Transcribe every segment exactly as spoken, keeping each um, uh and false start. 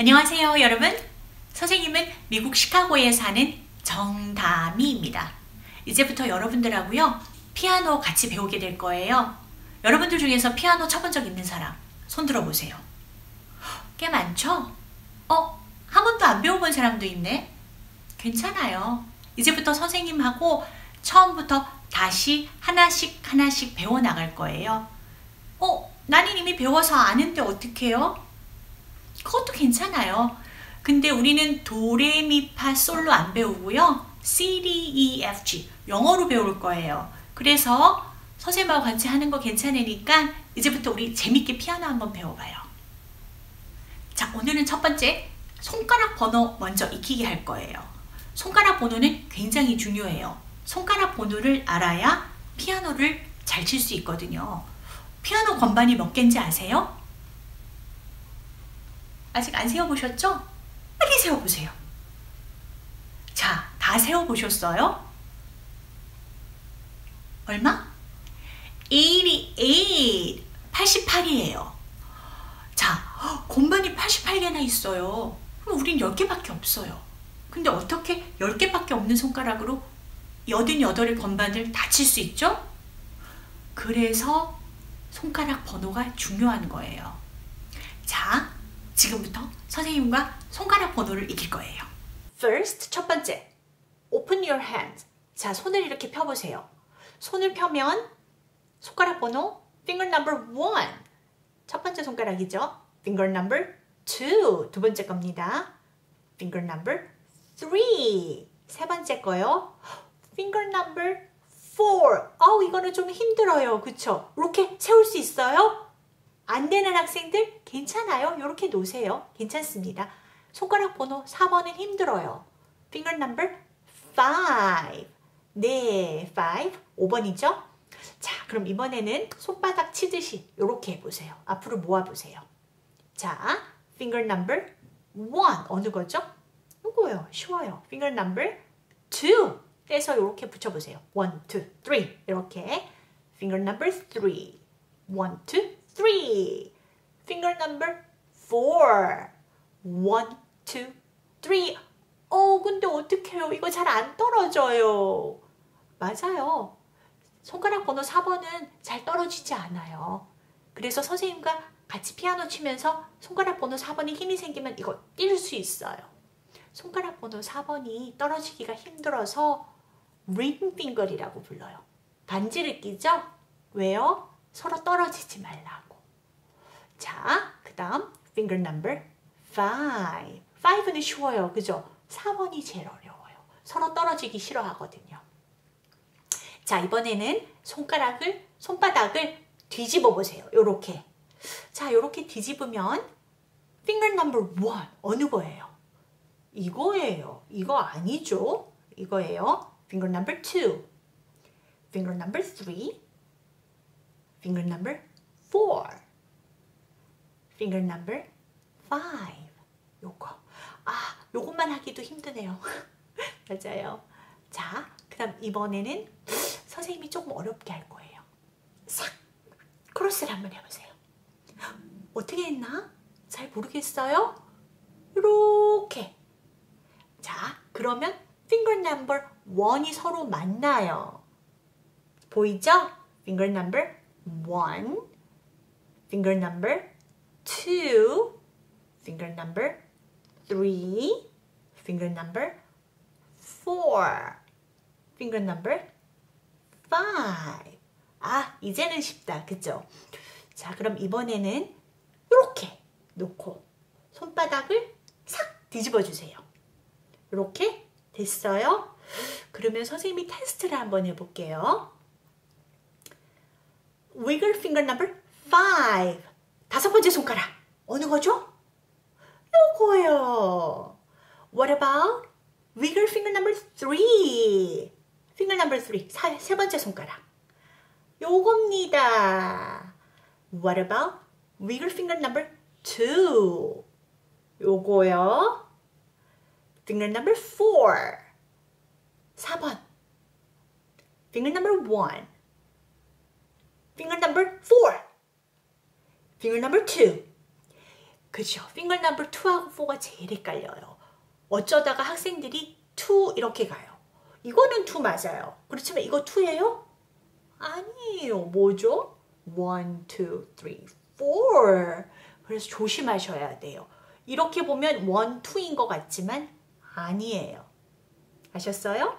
안녕하세요 여러분, 선생님은 미국 시카고에 사는 정다미입니다. 이제부터 여러분들하고요 피아노 같이 배우게 될 거예요. 여러분들 중에서 피아노 쳐본 적 있는 사람 손 들어보세요. 꽤 많죠? 어? 한 번도 안 배워본 사람도 있네? 괜찮아요. 이제부터 선생님하고 처음부터 다시 하나씩 하나씩 배워나갈 거예요. 어? 나는 이미 배워서 아는데 어떡해요? 그것도 괜찮아요. 근데 우리는 도레미파 솔로 안 배우고요. C, D, E, F, G 영어로 배울 거예요. 그래서 선생님하고 같이 하는 거 괜찮으니까 이제부터 우리 재밌게 피아노 한번 배워봐요. 자, 오늘은 첫 번째 손가락 번호 먼저 익히기 할 거예요. 손가락 번호는 굉장히 중요해요. 손가락 번호를 알아야 피아노를 잘 칠 수 있거든요. 피아노 건반이 몇 개인지 아세요? 아직 안 세어보셨죠? 빨리 세어보세요. 자, 다 세어보셨어요? 얼마? 팔십팔! 팔십팔이에요. 자, 건반이 팔십팔 개나 있어요. 그럼 우린 열 개밖에 없어요. 근데 어떻게 열 개밖에 없는 손가락으로 팔십팔의 건반을 다 칠 수 있죠? 그래서 손가락 번호가 중요한 거예요. 자, 지금부터 선생님과 손가락 번호를 익힐 거예요. First, 첫 번째, open your hand. 자, 손을 이렇게 펴보세요. 손을 펴면 손가락 번호 finger number one, 첫 번째 손가락이죠. finger number two, 두 번째 겁니다. finger number three, 세 번째 거요. finger number four, 아우 이거는 좀 힘들어요, 그쵸? 이렇게 세울 수 있어요? 안 되는 학생들 괜찮아요. 이렇게 놓으세요. 괜찮습니다. 손가락 번호 사 번은 힘들어요. finger number five. 네, 오, 오 번이죠? 자, 그럼 이번에는 손바닥 치듯이 이렇게 해보세요. 앞으로 모아보세요. 자, finger number 일. 어느 거죠? 이거요. 쉬워요. finger number 이. 떼서 이렇게 붙여보세요. 일, 이, 삼. 이렇게. finger number 삼. 일, 이, 삼. finger number four. 일, 이, 삼. 어, 근데 어떡해요. 이거 잘 안 떨어져요. 맞아요. 손가락 번호 사 번은 잘 떨어지지 않아요. 그래서 선생님과 같이 피아노 치면서 손가락 번호 사 번이 힘이 생기면 이거 뛸 수 있어요. 손가락 번호 사 번이 떨어지기가 힘들어서 ring finger이라고 불러요. 반지를 끼죠? 왜요? 서로 떨어지지 말라고. 자, 그 다음 finger number 오. 오는 쉬워요. 그죠? 사 번이 제일 어려워요. 서로 떨어지기 싫어하거든요. 자, 이번에는 손가락을, 손바닥을 뒤집어 보세요. 요렇게. 자, 요렇게 뒤집으면 finger number 일. 어느 거예요? 이거예요. 이거 아니죠? 이거예요. finger number 이. finger number 삼. finger number 사, finger number 오, 요거. 아, 요것만 하기도 힘드네요. 맞아요. 자, 그 다음 이번에는 선생님이 조금 어렵게 할 거예요. 싹! 크로스를 한번 해보세요. 어떻게 했나? 잘 모르겠어요? 요렇게. 자, 그러면 finger number 일이 서로 만나요. 보이죠? finger number 일, finger number 이, finger number three, finger number four, finger number five. 아, 이제는 쉽다, 그죠? 자, 그럼 이번에는 이렇게 놓고 손바닥을 싹 뒤집어 주세요. 이렇게 됐어요? 그러면 선생님이 테스트를 한번 해볼게요. wiggle finger number 오, 다섯 번째 손가락 어느 거죠? 요거요. What about wiggle finger number 삼? finger number 삼, 세 번째 손가락 요겁니다. What about wiggle finger number 이? 요거요. finger number 사, 사 번. finger number 일, finger number 사, finger number 이. 그죠? finger number two하고 four가 제일 헷갈려요. 어쩌다가 학생들이 two 이렇게 가요. 이거는 two 맞아요. 그렇지만 이거 two예요? 아니에요. 뭐죠? one, two, three, four. 그래서 조심하셔야 돼요. 이렇게 보면 one, two인 것 같지만 아니에요. 아셨어요?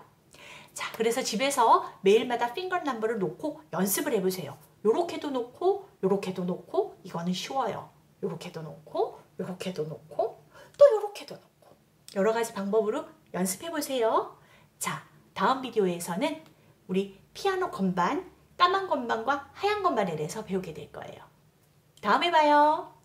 자, 그래서 집에서 매일마다 finger number를 놓고 연습을 해보세요. 요렇게도 놓고, 요렇게도 놓고, 이거는 쉬워요. 요렇게도 놓고, 요렇게도 놓고, 또 요렇게도 놓고. 여러 가지 방법으로 연습해보세요. 자, 다음 비디오에서는 우리 피아노 건반, 까만 건반과 하얀 건반에 대해서 배우게 될 거예요. 다음에 봐요.